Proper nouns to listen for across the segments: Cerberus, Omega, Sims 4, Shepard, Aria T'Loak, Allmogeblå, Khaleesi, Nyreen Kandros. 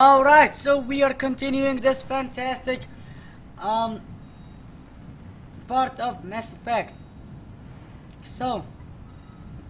Alright, so we are continuing this fantastic part of Mass Effect. So, let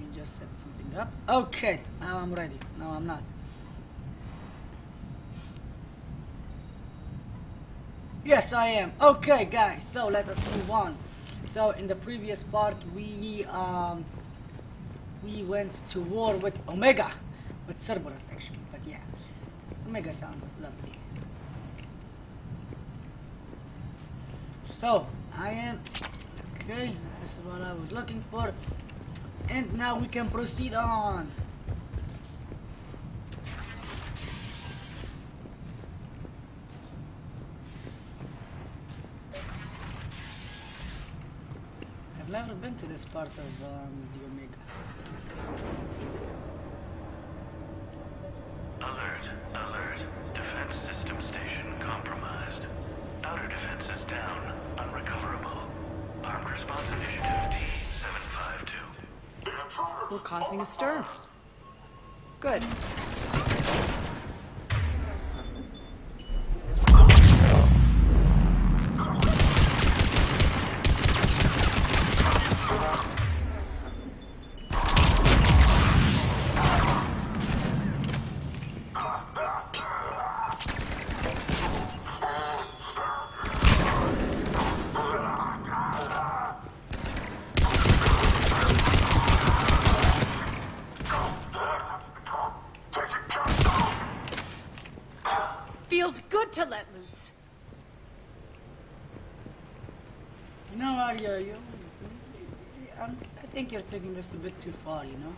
me just set something up. Okay, now I'm ready. No, I'm not. Yes, I am. Okay, guys, so let us move on. So, in the previous part, we went to war with Omega. With Cerberus, actually, but yeah. Omega sounds lovely. So I am okay. This is what I was looking for, and now we can proceed on. I've never been to this part of the Omega. We're causing a stir. Good. To let loose. You know, Aria, I think you're taking this a bit too far, you know?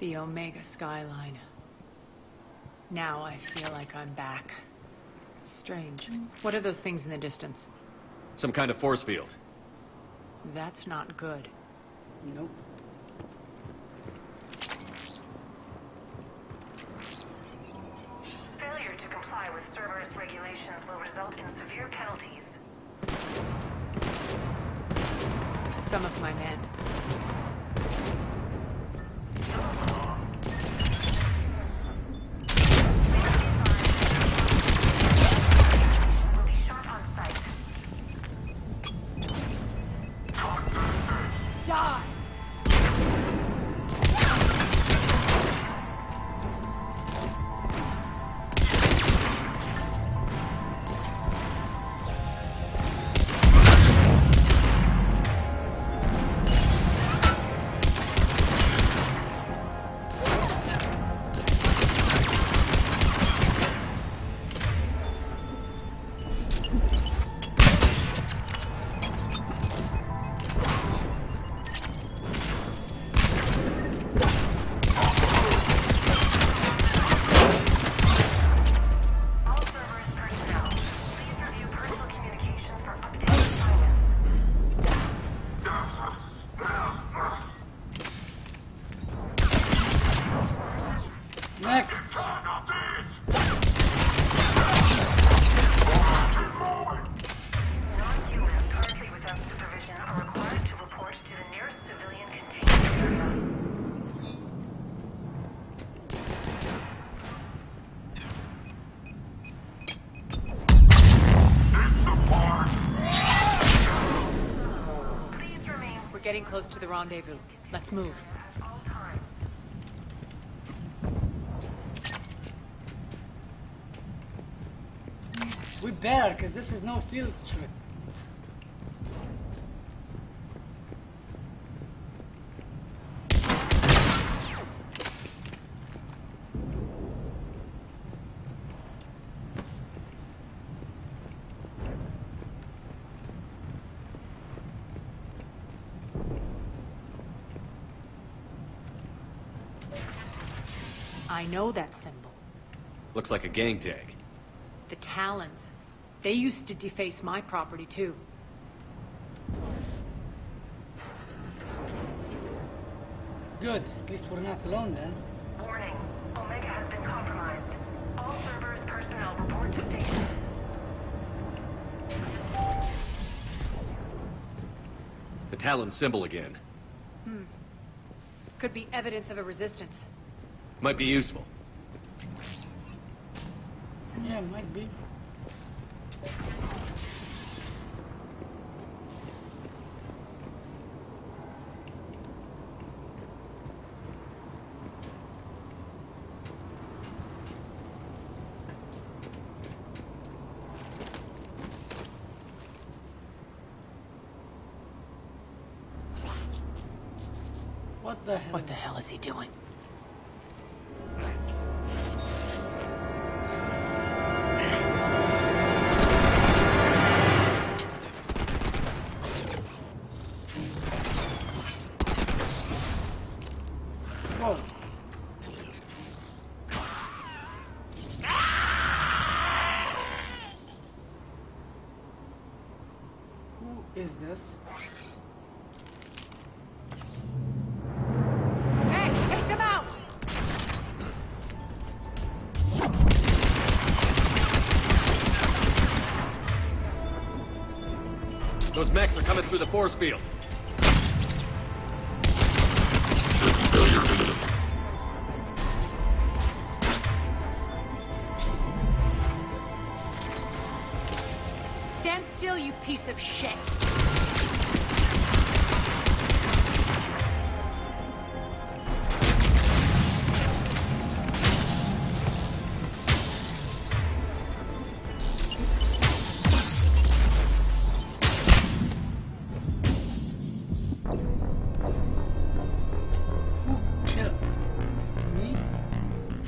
The Omega skyline. Now I feel like I'm back. Strange. What are those things in the distance? Some kind of force field. That's not good. Nope. Failure to comply with Cerberus regulations will result in severe penalties. Some of my men. Getting close to the rendezvous. Let's move. We better, because this is no field trip. I know that symbol. Looks like a gang tag. The Talons. They used to deface my property too. Good. At least we're not alone then. Warning. Omega has been compromised. All Cerberus personnel report to station. The Talon symbol again. Hmm. Could be evidence of a resistance. Might be useful. Yeah, it might be. What the hell is he doing? Those mechs are coming through the force field. Stand still, you piece of shit.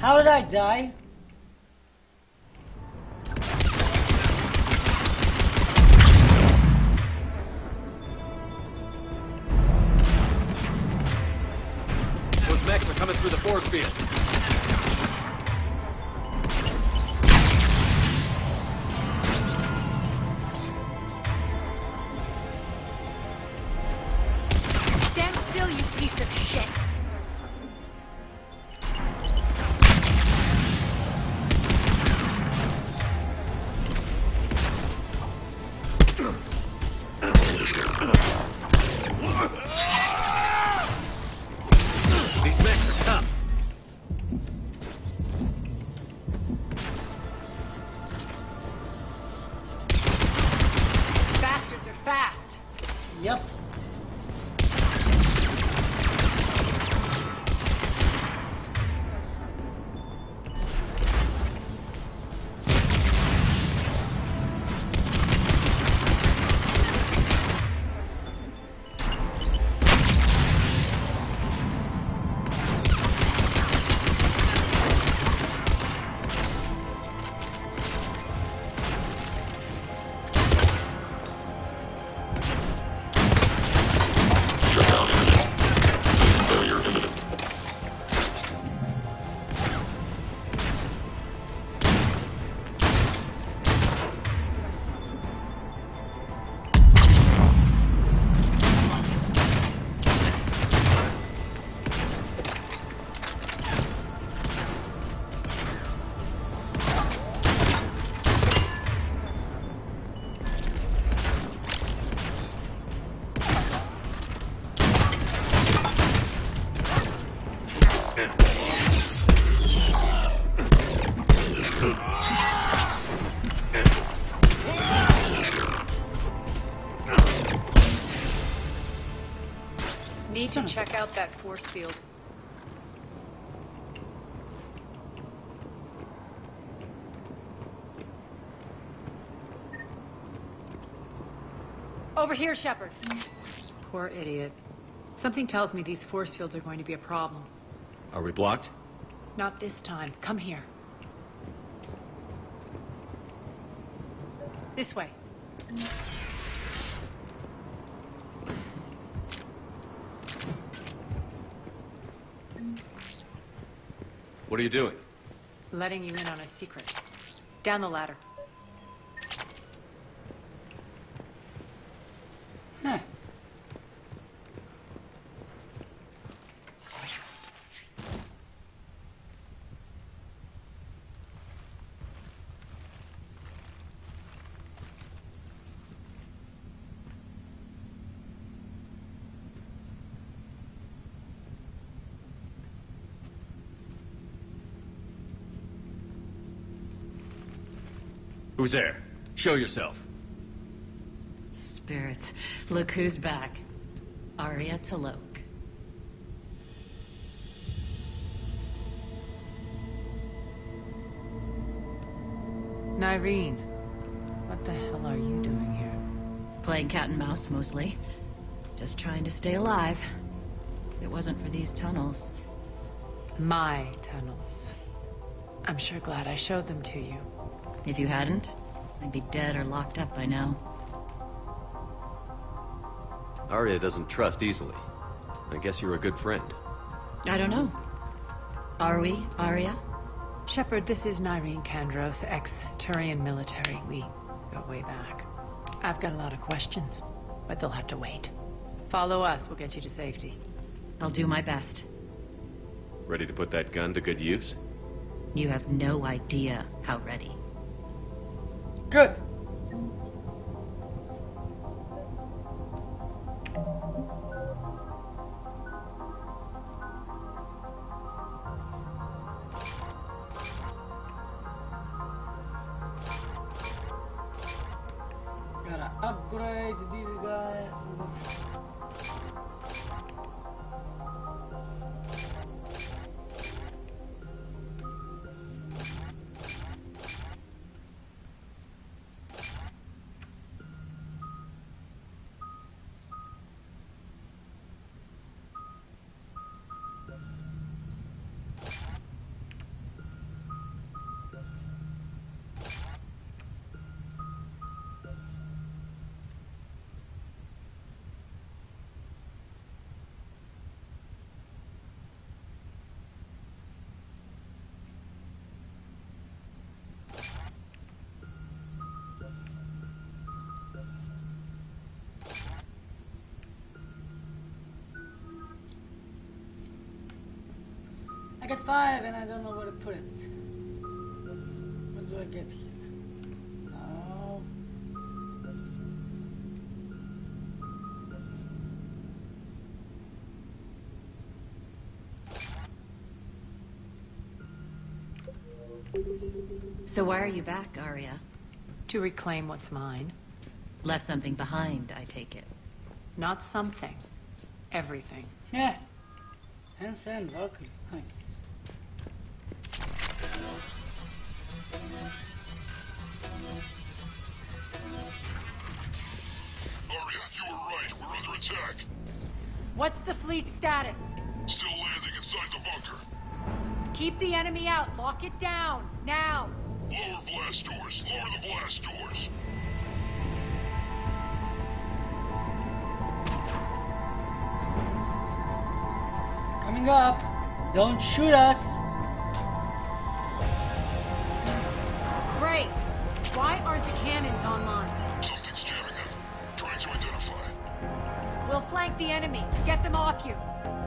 How did I die? Those mechs are coming through the force field. Need to check out that force field. Over here, Shepard. Poor idiot. Something tells me these force fields are going to be a problem. Are we blocked? Not this time. Come here. This way. What are you doing? Letting you in on a secret. Down the ladder. Huh. Who's there? Show yourself. Spirits, look who's back. Aria T'Loak. Nyreen, what the hell are you doing here? Playing cat and mouse, mostly. Just trying to stay alive. If it wasn't for these tunnels... My tunnels. I'm sure glad I showed them to you. If you hadn't, I'd be dead or locked up by now. Aria doesn't trust easily. I guess you're a good friend. I don't know. Are we, Aria? Shepard, this is Nyreen Kandros, ex-Turian military. We go way back. I've got a lot of questions, but they'll have to wait. Follow us, we'll get you to safety. I'll do my best. Ready to put that gun to good use? You have no idea how ready. Good. I get 5 and I don't know where to put it. What do I get here? No. So why are you back, Aria? To reclaim what's mine. Left something behind, I take it. Not something. Everything. Yeah. And welcome. Nice. Aria, you were right. We're under attack. What's the fleet status? Still landing inside the bunker. Keep the enemy out. Lock it down. Now. Lower blast doors. Lower the blast doors. Coming up. Don't shoot us. Great. Why aren't the cannons online? Something's jamming them. Trying to identify. We'll flank the enemy. Get them off you.